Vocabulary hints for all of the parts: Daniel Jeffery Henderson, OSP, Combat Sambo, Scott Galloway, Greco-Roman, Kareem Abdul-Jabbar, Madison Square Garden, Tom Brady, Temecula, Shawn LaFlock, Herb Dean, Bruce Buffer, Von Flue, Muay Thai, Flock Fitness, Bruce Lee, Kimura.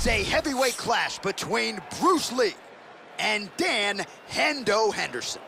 It's a heavyweight clash between Bruce Lee and Dan "Hendo" Henderson.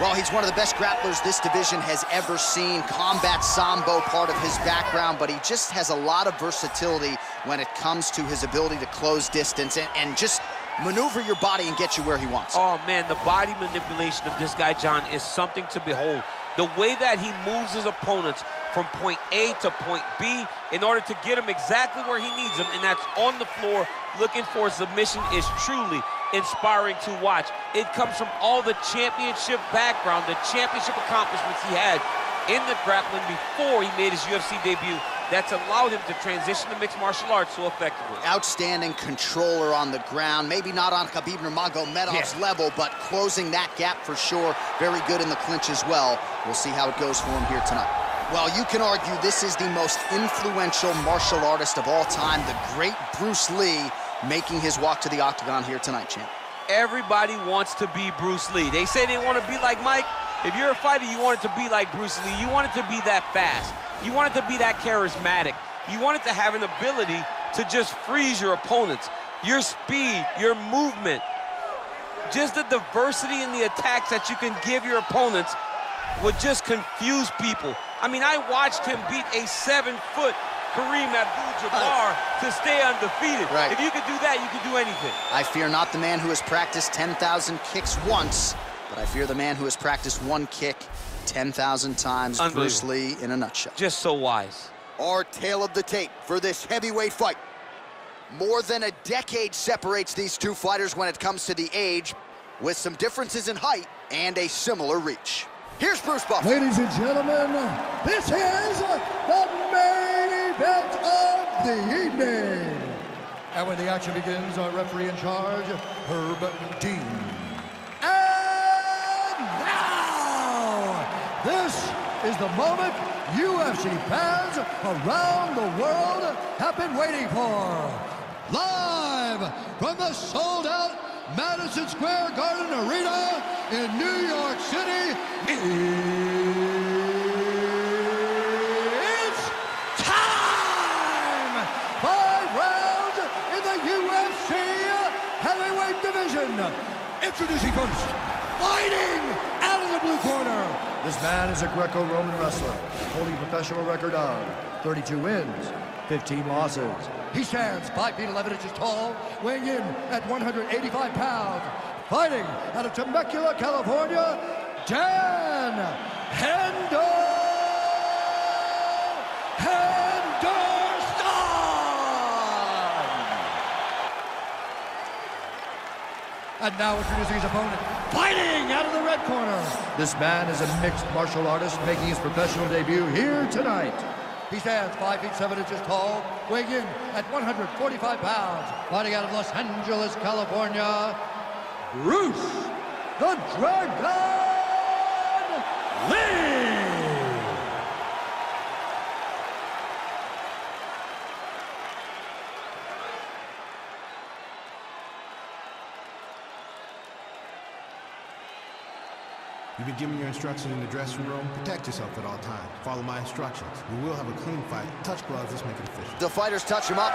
Well, he's one of the best grapplers this division has ever seen. Combat Sambo, part of his background, but he just has a lot of versatility when it comes to his ability to close distance and just maneuver your body and get you where he wants. Oh, man, the body manipulation of this guy, John, is something to behold. The way that he moves his opponents from point A to point B in order to get him exactly where he needs him, and that's on the floor looking for a submission, is truly inspiring to watch. It comes from all the championship background, the championship accomplishments he had in the grappling before he made his UFC debut that's allowed him to transition to mixed martial arts so effectively. Outstanding controller on the ground, maybe not on Khabib Nurmagomedov's level, but closing that gap for sure. Very good in the clinch as well. We'll see how it goes for him here tonight. Well, you can argue this is the most influential martial artist of all time, the great Bruce Lee, making his walk to the octagon here tonight, champ. Everybody wants to be Bruce Lee. They say they want to be like Mike. If you're a fighter, you want it to be like Bruce Lee. You want it to be that fast. You want it to be that charismatic. You want it to have an ability to just freeze your opponents. Your speed, your movement, just the diversity in the attacks that you can give your opponents would just confuse people. I mean, I watched him beat a 7-foot Kareem Abdul-Jabbar to stay undefeated. Right. If you could do that, you could do anything. I fear not the man who has practiced 10,000 kicks once, but I fear the man who has practiced one kick 10,000 times. Bruce Lee in a nutshell. Just so wise. Our tale of the tape for this heavyweight fight. More than a decade separates these two fighters when it comes to the age, with some differences in height and a similar reach. Here's Bruce Buffer. Ladies and gentlemen, this is the main event of the evening. And when the action begins, our referee in charge, Herb Dean. And now, this is the moment UFC fans around the world have been waiting for. Live from the sold-out Madison Square Garden Arena in New York City, it's time! 5 rounds in the UFC heavyweight division. Introducing first, fighting out of the blue corner. This man is a Greco-Roman wrestler, holding a professional record of 32 wins, 15 losses. He stands 5 feet 11 inches tall, weighing in at 185 pounds. Fighting out of Temecula, California, Dan Henderson! And now introducing his opponent, fighting out of the red corner. This man is a mixed martial artist making his professional debut here tonight. He stands 5 feet 7 inches tall, weighing in at 145 pounds. Fighting out of Los Angeles, California, Bruce the Dragon Lee. You've been given your instructions in the dressing room. Protect yourself at all times. Follow my instructions. We will have a clean fight. Touch gloves, let's make it official. The fighters touch him up.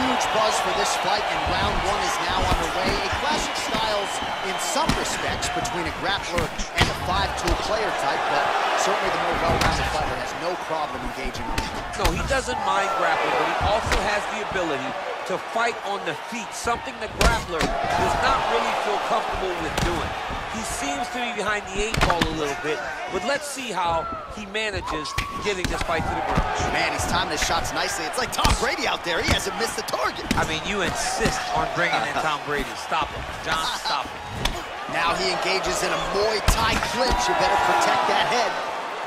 Huge buzz for this fight, and round 1 is now underway. A clash of styles in some respects between a grappler and a 5-tool player type, but certainly the more well-rounded fighter has no problem engaging him. No, he doesn't mind grappling, but he also has the ability to fight on the feet, something the grappler does not really feel comfortable with doing. He seems to be behind the 8 ball a little bit, but let's see how he manages getting this fight to the ground. Man, he's timing his shots nicely. It's like Tom Brady out there. He hasn't missed the target. I mean, you insist on bringing in Tom Brady. Stop him. John, stop him. Now he engages in a Muay Thai clinch. You better protect that head.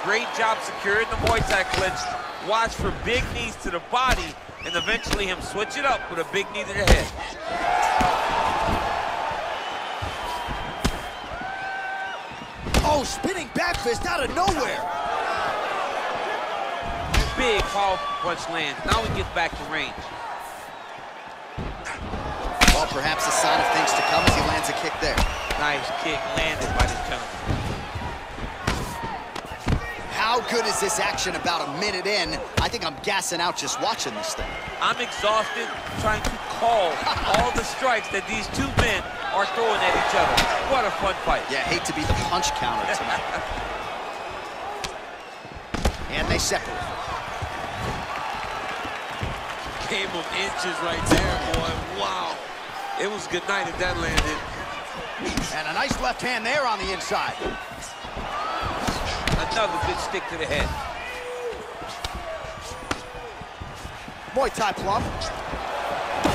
Great job securing the Muay Thai clinch. Watch for big knees to the body, and eventually him switch it up with a big knee to the head. Oh, spinning back fist out of nowhere. Big powerful punch lands. Now he gets back to range. Well, perhaps a sign of things to come as he lands a kick there. Nice kick landed by this gentleman. How good is this action about a minute in? I think I'm gassing out just watching this thing. I'm exhausted trying to call all the strikes that these two men are throwing at each other. What a fun fight. Yeah, hate to be the punch counter tonight. And they separate. Game of inches right there, boy. Wow. It was good night if that landed. And a nice left hand there on the inside. Another good stick to the head. Muay Thai plump.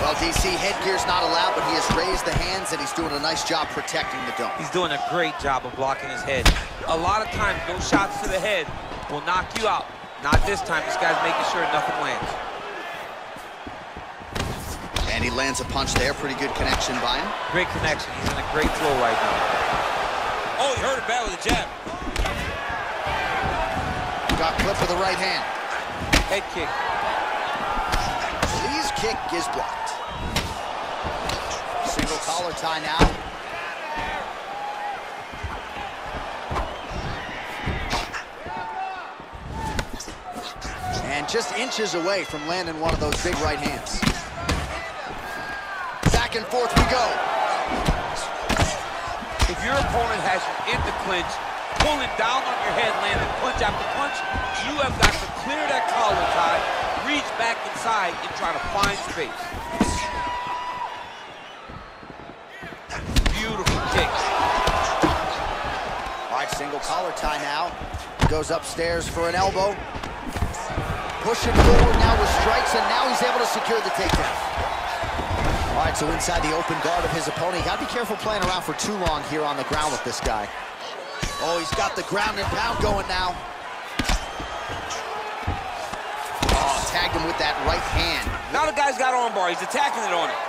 Well, DC, headgear's not allowed, but he has raised the hands, and he's doing a nice job protecting the dome. He's doing a great job of blocking his head. A lot of times, those shots to the head will knock you out. Not this time. This guy's making sure nothing lands. And he lands a punch there. Pretty good connection by him. Great connection. He's in a great flow right now. Oh, he heard it bad with the jab. Got clipped with the right hand. Head kick. Lee's kick is blocked. Single collar tie now. And just inches away from landing one of those big right hands. Back and forth we go. If your opponent has you in the clinch, pulling down on your head, landing punch after punch, you have got to clear that collar tie, reach back inside, and try to find space. Beautiful kick. All right, single collar tie now. Goes upstairs for an elbow. Pushing forward now with strikes, and now he's able to secure the takedown. All right, so inside the open guard of his opponent, you got to be careful playing around for too long here on the ground with this guy. Oh, he's got the ground and pound going now. Oh, tagged him with that right hand. Now the guy's got arm bar. He's attacking it on him.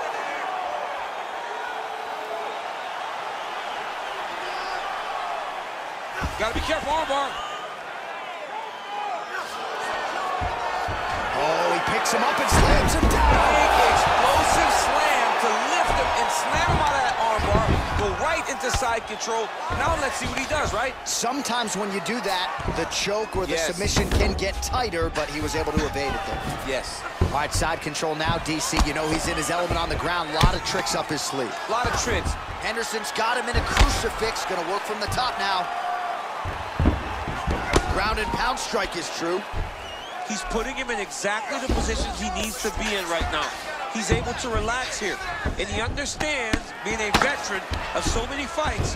Gotta be careful, arm bar. Oh, he picks him up and slams him down. Big explosive slam to lift him and slam him out of that arm bar. Go right into side control. Now let's see what he does, right? Sometimes when you do that, the choke or the submission can get tighter, but he was able to evade it there. Yes. All right, side control now, DC. You know he's in his element on the ground. A lot of tricks up his sleeve. A lot of tricks. Henderson's got him in a crucifix. Gonna work from the top now. Ground and pound strike is true. He's putting him in exactly the positions he needs to be in right now. He's able to relax here, and he understands, being a veteran of so many fights,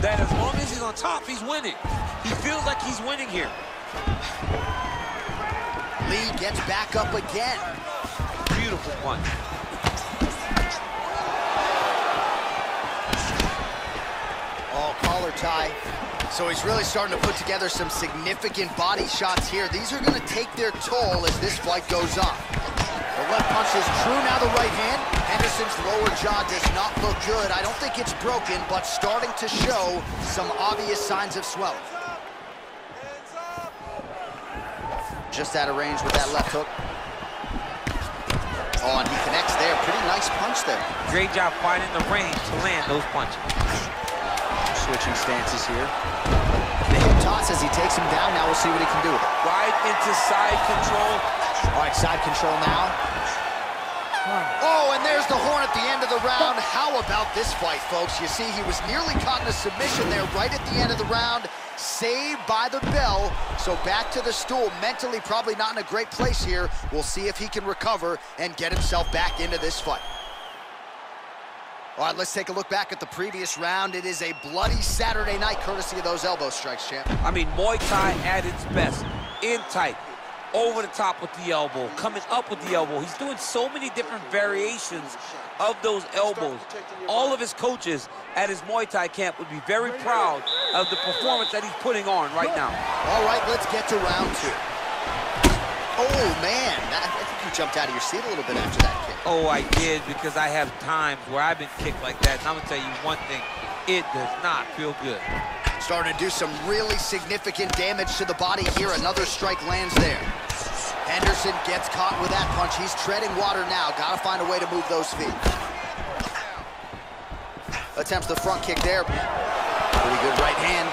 that as long as he's on top, he's winning. He feels like he's winning here. Lee gets back up again. Beautiful one. Oh, collar tie. So he's really starting to put together some significant body shots here. These are going to take their toll as this fight goes on. The left punch is true, now the right hand. Henderson's lower jaw does not look good. I don't think it's broken, but starting to show some obvious signs of swelling. Just out of range with that left hook. Oh, and he connects there. Pretty nice punch there. Great job finding the range to land those punches. Switching stances here. The hip toss as he takes him down. Now we'll see what he can do with it. Right into side control. All right, side control now. Oh, and there's the horn at the end of the round. How about this fight, folks? You see, he was nearly caught in a submission there right at the end of the round. Saved by the bell. So back to the stool. Mentally, probably not in a great place here. We'll see if he can recover and get himself back into this fight. All right, let's take a look back at the previous round. It is a bloody Saturday night, courtesy of those elbow strikes, champ. I mean, Muay Thai at its best. In tight. Over the top with the elbow, coming up with the elbow. He's doing so many different variations of those elbows. All of his coaches at his Muay Thai camp would be very proud of the performance that he's putting on right now. All right, let's get to round two. Oh, man, I think you jumped out of your seat a little bit after that kick. Oh, I did, because I have times where I've been kicked like that. And I'm gonna tell you one thing, it does not feel good. Starting to do some really significant damage to the body here. Another strike lands there. Henderson gets caught with that punch. He's treading water now. Got to find a way to move those feet. Attempts the front kick there. Pretty good right hand.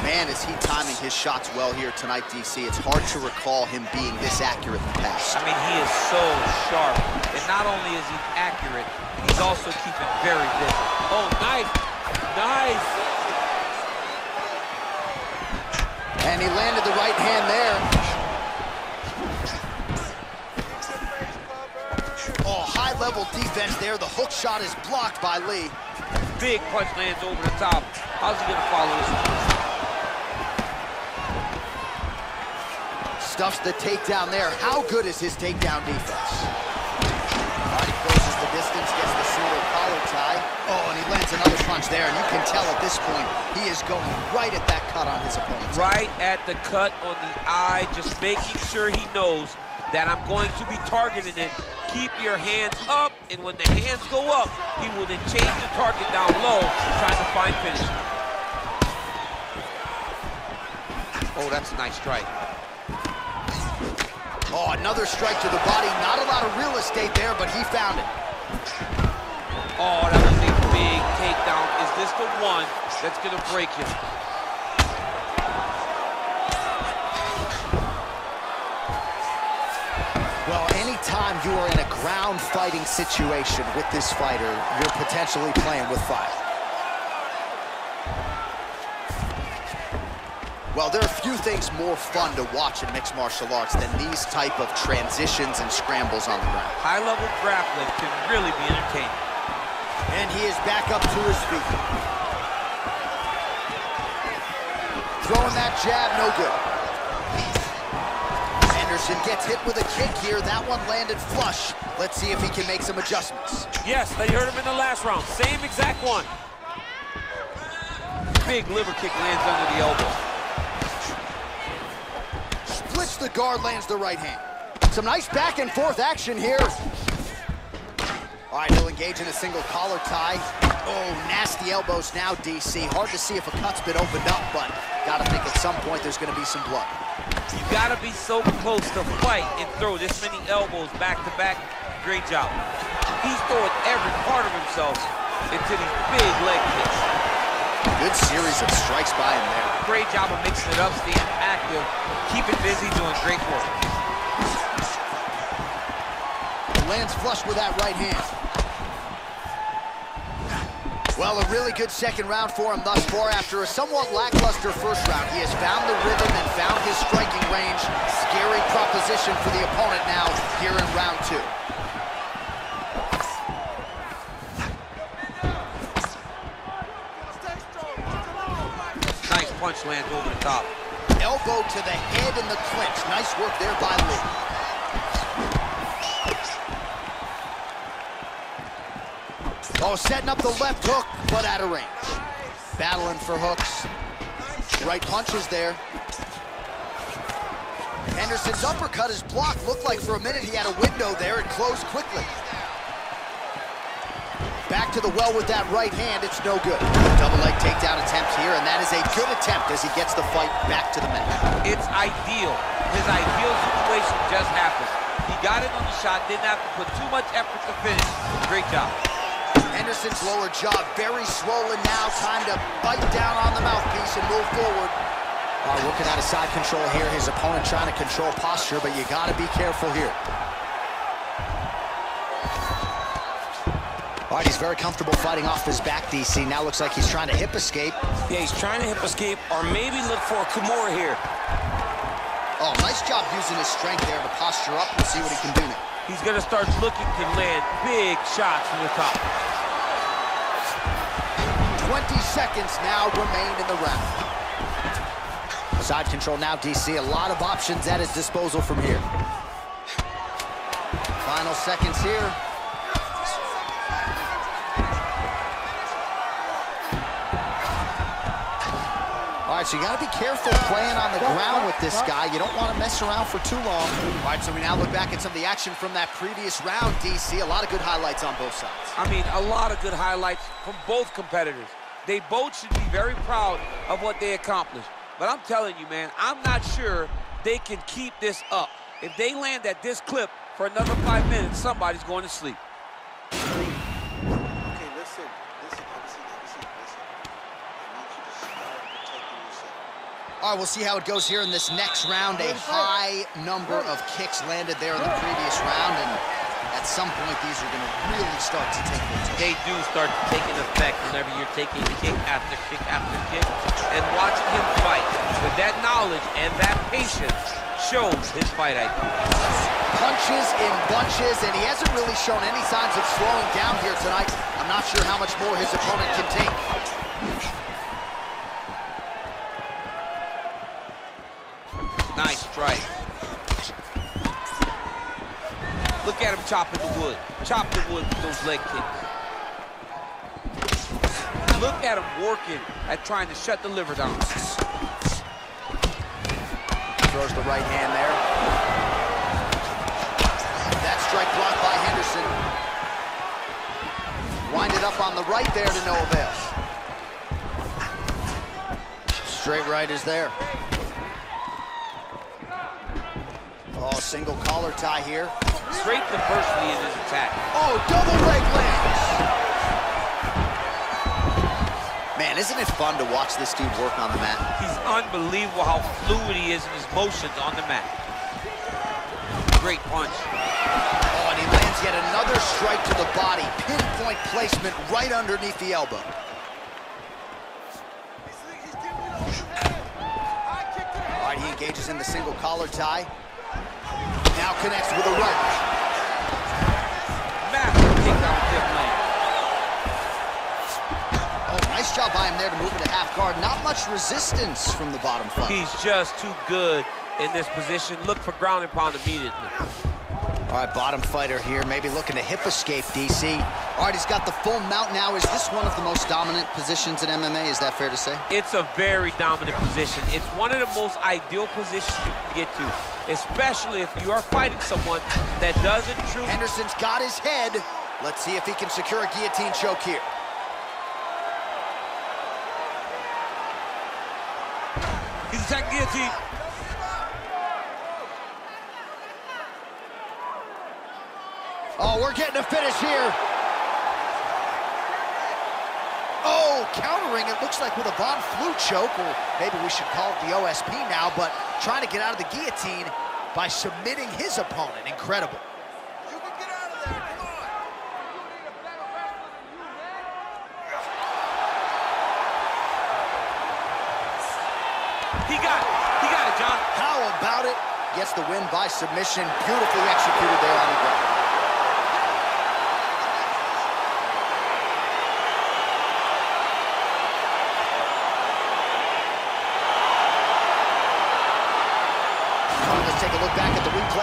Man, is he timing his shots well here tonight, DC. It's hard to recall him being this accurate in the past. I mean, he is so sharp. And not only is he accurate, he's also keeping very busy. Oh, nice. Nice. And he landed the right hand there. Oh, high-level defense there. The hook shot is blocked by Lee. Big punch lands over the top. How's he gonna follow this? Stuffs the takedown there. How good is his takedown defense? All right, closes the distance, gets the pseudo collar tie. Oh, and he lands another punch there, and you can tell at this point he is going right at that cut on his opponent. Right at the cut on the eye, just making sure he knows that I'm going to be targeting it. Keep your hands up, and when the hands go up, he will then change the target down low, trying to find finish. Oh, that's a nice strike. Oh, another strike to the body. Not a lot of real estate there, but he found it. Oh, that was a big takedown. Is this the one that's gonna break him? Anytime you are in a ground fighting situation with this fighter, you're potentially playing with fire. Well, there are few things more fun to watch in mixed martial arts than these type of transitions and scrambles on the ground. High-level grappling can really be entertaining. And he is back up to his feet. Throwing that jab, no good. Gets hit with a kick here. That one landed flush. Let's see if he can make some adjustments. Yes, they heard him in the last round. Same exact one. Big liver kick lands under the elbow. Splits the guard, lands the right hand. Some nice back and forth action here. All right, he'll engage in a single collar tie. Oh, nasty elbows now, DC. Hard to see if a cut's been opened up, but gotta think at some point there's gonna be some blood. You gotta be so close to fight and throw this many elbows back to back. Great job. He's throwing every part of himself into these big leg kicks. Good series of strikes by him there. Great job of mixing it up, staying active, keeping busy, doing great work. Lands flush with that right hand. Well, a really good second round for him thus far after a somewhat lackluster first round. He has found the rhythm and found his striking range. Scary proposition for the opponent now here in round two. Nice punch lands over the top. Elbow to the head in the clinch. Nice work there by Lee. Oh, setting up the left hook, but out of range. Battling for hooks. Right punches there. Henderson's uppercut is blocked. Looked like for a minute he had a window there. It closed quickly. Back to the well with that right hand. It's no good. Double leg takedown attempt here, and that is a good attempt as he gets the fight back to the mat. It's ideal. His ideal situation just happened. He got it on the shot, didn't have to put too much effort to finish. Great job. Henderson's lower jaw very swollen now. Time to bite down on the mouthpiece and move forward. All right, working out of side control here. His opponent trying to control posture, but you got to be careful here. All right, he's very comfortable fighting off his back, DC. Now looks like he's trying to hip escape. Yeah, he's trying to hip escape or maybe look for a Kimura here. Oh, nice job using his strength there to posture up and see what he can do now. He's going to start looking to land big shots from the top. 20 seconds now remain in the round. Side control now, DC. A lot of options at his disposal from here. Final seconds here. All right, so you got to be careful playing on the ground with this guy. You don't want to mess around for too long. All right, so we now look back at some of the action from that previous round, DC. A lot of good highlights on both sides. I mean, a lot of good highlights from both competitors. They both should be very proud of what they accomplished. But I'm telling you, man, I'm not sure they can keep this up. If they land at this clip for another 5 minutes, somebody's going to sleep. Okay, listen. I need you to start protecting yourself. All right, we'll see how it goes here in this next round. A high number of kicks landed there in the previous round, and at some point, these are going to really start to take effect. They do start taking effect whenever you're taking kick after kick after kick, and watching him fight with that knowledge and that patience shows his fight IQ. Punches in bunches, and he hasn't really shown any signs of slowing down here tonight. I'm not sure how much more his opponent can take. Nice strike. Look at him chopping the wood. Chop the wood with those leg kicks. Look at him working at trying to shut the liver down. Throws the right hand there. That strike blocked by Henderson. Winded up on the right there to no avail. Straight right is there. Oh, single collar tie here. Straight to personally in his attack. Oh, double leg lands. Man, isn't it fun to watch this dude work on the mat? He's unbelievable how fluid he is in his motions on the mat. Great punch. Oh, and he lands yet another strike to the body. Pinpoint placement right underneath the elbow. All right, he engages in the single collar tie. Now connects with a right. Massive takedown with hip land. Oh, nice job by him there to move it to half guard. Not much resistance from the bottom front. He's just too good in this position. Look for ground and pound immediately. All right, bottom fighter here, maybe looking to hip escape, DC. All right, he's got the full mount now. Is this one of the most dominant positions in MMA? Is that fair to say? It's a very dominant position. It's one of the most ideal positions you can get to, especially if you are fighting someone that doesn't truly. Henderson's got his head. Let's see if he can secure a guillotine choke here. He's attacking guillotine. Oh, we're getting a finish here. Oh, countering, it looks like with a Von Flue choke, or maybe we should call it the OSP now, but trying to get out of the guillotine by submitting his opponent. Incredible. You can get out of there, come on. You need a better wrestler than you, man. He got it, John. How about it? Gets the win by submission. Beautifully executed there on the ground.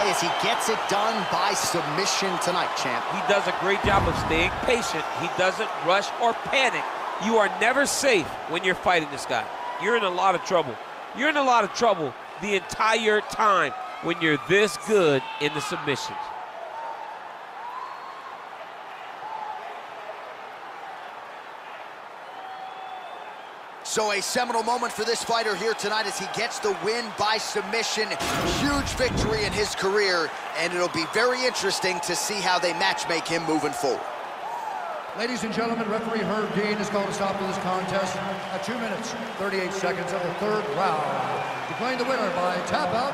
As he gets it done by submission tonight, champ. He does a great job of staying patient. He doesn't rush or panic. You are never safe when you're fighting this guy. You're in a lot of trouble. You're in a lot of trouble the entire time when you're this good in the submissions. So a seminal moment for this fighter here tonight as he gets the win by submission. Huge victory in his career, and it'll be very interesting to see how they matchmake him moving forward. Ladies and gentlemen, referee Herb Dean has called a stop to this contest at 2 minutes, 38 seconds of the third round. Declaring the winner by tap out,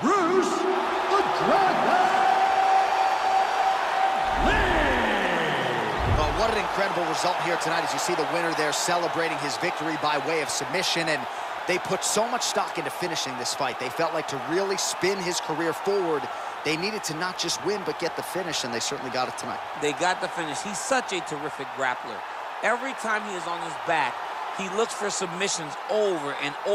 Bruce the Dragon Lee! Well, what an incredible result here tonight as you see the winner there celebrating his victory by way of submission, and they put so much stock into finishing this fight. They felt like to really spin his career forward, they needed to not just win, but get the finish, and they certainly got it tonight. They got the finish. He's such a terrific grappler. Every time he is on his back, he looks for submissions over and over.